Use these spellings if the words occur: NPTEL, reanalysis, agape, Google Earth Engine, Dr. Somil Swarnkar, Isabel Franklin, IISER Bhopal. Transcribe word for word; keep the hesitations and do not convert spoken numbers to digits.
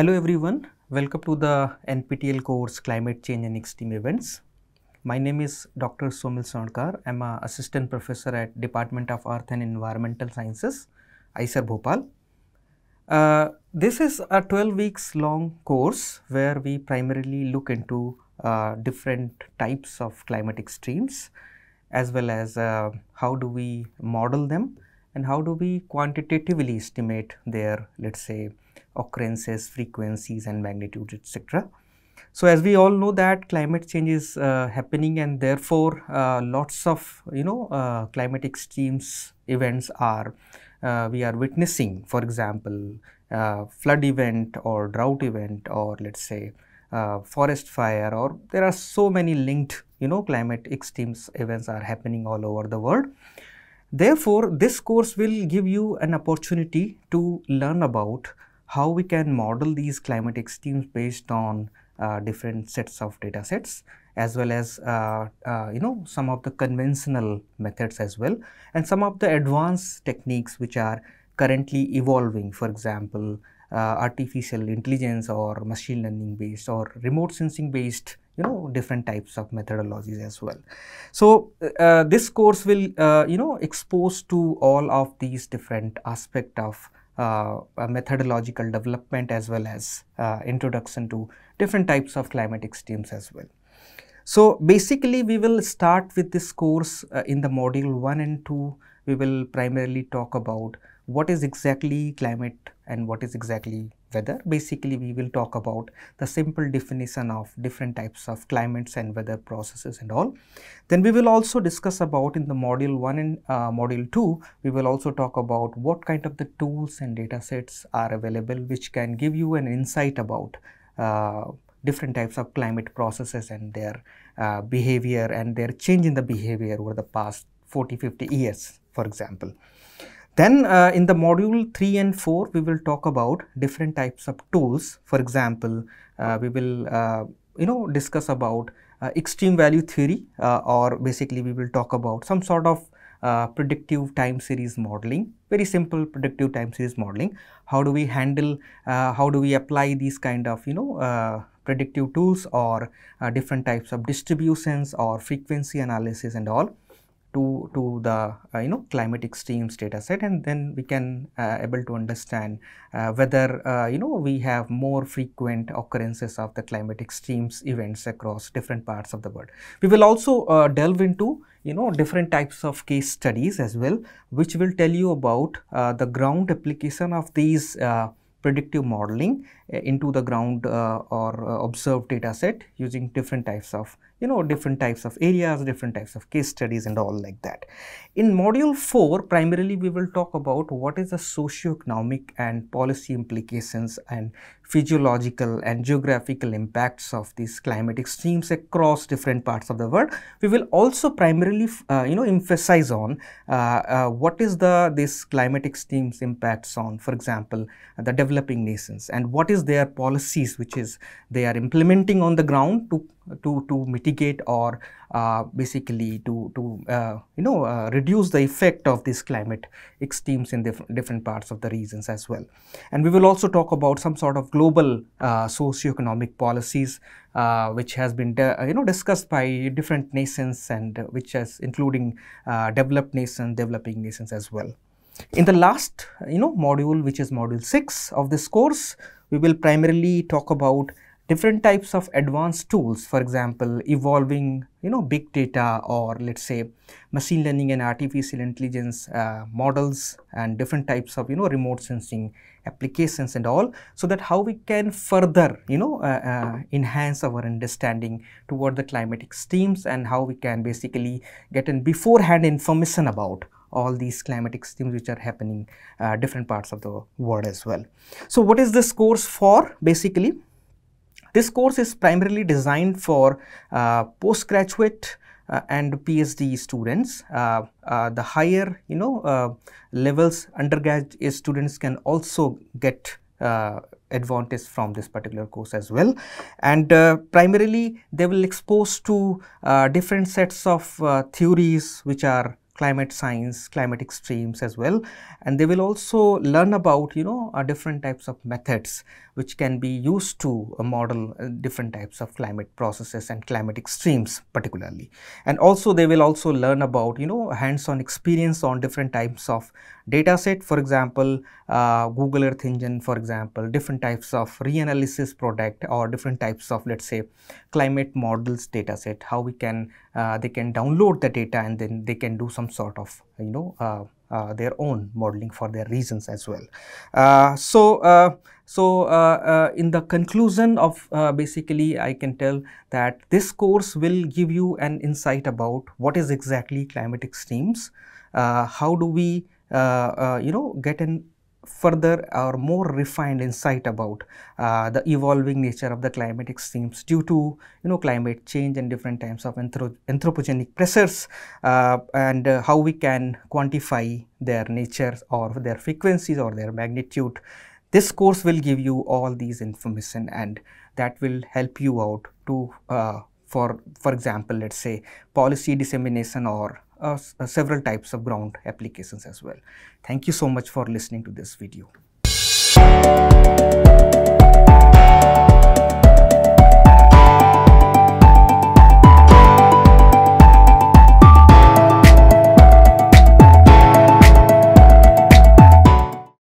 Hello everyone, welcome to the N P T E L course Climate Change and Extreme Events. My name is Doctor Somil Swarnkar. I am an Assistant Professor at Department of Earth and Environmental Sciences, I I S E R Bhopal. Uh, this is a twelve weeks long course where we primarily look into uh, different types of climate extremes as well as uh, how do we model them and how do we quantitatively estimate their, let's say, occurrences, frequencies and magnitudes, et cetera. So, as we all know that climate change is uh, happening and therefore, uh, lots of, you know, uh, climate extremes events are, uh, we are witnessing, for example, uh, flood event or drought event or let us say uh, forest fire, or there are so many linked, you know, climate extremes events are happening all over the world. Therefore, this course will give you an opportunity to learn about how we can model these climate extremes based on uh, different sets of data sets, as well as uh, uh, you know, some of the conventional methods as well, and some of the advanced techniques which are currently evolving, for example, uh, artificial intelligence or machine learning based or remote sensing based, you know, different types of methodologies as well. So, uh, this course will uh, you know, expose to all of these different aspects of Uh, uh, methodological development as well as uh, introduction to different types of climate extremes as well. So, basically we will start with this course uh, in the module one and two. We will primarily talk about what is exactly climate and what is exactly weather. Basically, we will talk about the simple definition of different types of climates and weather processes and all. Then we will also discuss about in the module one and module two, we will also talk about what kind of the tools and data sets are available which can give you an insight about uh, different types of climate processes and their uh, behavior and their change in the behavior over the past forty to fifty years, for example. Then uh, in the module three and four, we will talk about different types of tools. For example, uh, we will uh, you know, discuss about uh, extreme value theory, uh, or basically we will talk about some sort of uh, predictive time series modeling, very simple predictive time series modeling. How do we handle, uh, how do we apply these kind of, you know, uh, predictive tools or uh, different types of distributions or frequency analysis and all to to the uh, you know, climate extremes data set, and then we can uh, able to understand uh, whether uh, you know, we have more frequent occurrences of the climate extremes events across different parts of the world. We will also uh, delve into, you know, different types of case studies as well, which will tell you about uh, the ground application of these uh, predictive modeling into the ground uh, or uh, observed data set using different types of, you know, different types of areas, different types of case studies and all like that. In module four, primarily we will talk about what is the socio-economic and policy implications and physiological and geographical impacts of these climate extremes across different parts of the world. We will also primarily uh, you know, emphasize on uh, uh, what is the this climate extremes impacts on, for example, the developing nations and what is their policies which is they are implementing on the ground to to to mitigate or uh, basically to to uh, you know, uh, reduce the effect of these climate extremes in diff different parts of the regions as well. And we will also talk about some sort of global uh, socio-economic policies uh, which has been you know, discussed by different nations, and uh, which has including uh, developed nations, developing nations as well. In the last, you know, module, which is module six of this course, we will primarily talk about different types of advanced tools, for example, evolving, you know, big data or let's say machine learning and artificial intelligence uh, models and different types of, you know, remote sensing applications and all, so that how we can further, you know, uh, uh, enhance our understanding toward the climate extremes and how we can basically get in beforehand information about all these climate extremes which are happening uh, different parts of the world as well. So, what is this course for? Basically, this course is primarily designed for uh, postgraduate uh, and PhD students. Uh, uh, the higher, you know, uh, levels undergraduate students can also get uh, advantage from this particular course as well, and uh, primarily they will expose to uh, different sets of uh, theories which are climate science, climatic streams as well, and they will also learn about, you know, uh, different types of methods which can be used to uh, model uh, different types of climate processes and climatic streams particularly. And also they will also learn about, you know, hands-on experience on different types of data set, for example, uh, Google Earth Engine, for example, different types of reanalysis product or different types of, let's say, climate models data set, how we can, uh, they can download the data and then they can do some sort of, you know, uh, uh, their own modeling for their reasons as well. Uh, so, uh, so uh, uh, in the conclusion of uh, basically, I can tell that this course will give you an insight about what is exactly climatic streams, uh, how do we Uh, uh, you know, get an further or more refined insight about uh, the evolving nature of the climatic streams due to, you know, climate change and different types of anthrop anthropogenic pressures, uh, and uh, how we can quantify their nature or their frequencies or their magnitude. This course will give you all these information, and that will help you out to, uh, for, for example, let's say policy dissemination or Uh, uh, several types of ground applications as well. Thank you so much for listening to this video.